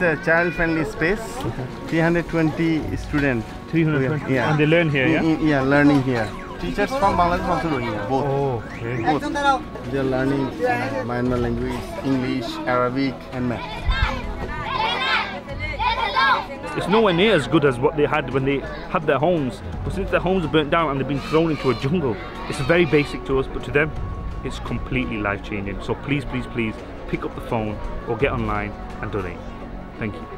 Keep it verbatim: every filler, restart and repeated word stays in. is a child-friendly space. Okay. three hundred twenty students. three hundred twenty? Yeah. And they learn here, yeah? In, in, yeah, learning here. Teachers from Bangladesh also doing here, both. Oh, okay. Both. They are learning uh, Myanmar language, English, Arabic, and math. It's nowhere near as good as what they had when they had their homes. But since their homes are burnt down and they've been thrown into a jungle, it's very basic to us, but to them, it's completely life-changing. So please, please, please, pick up the phone or get online and donate. Thank you.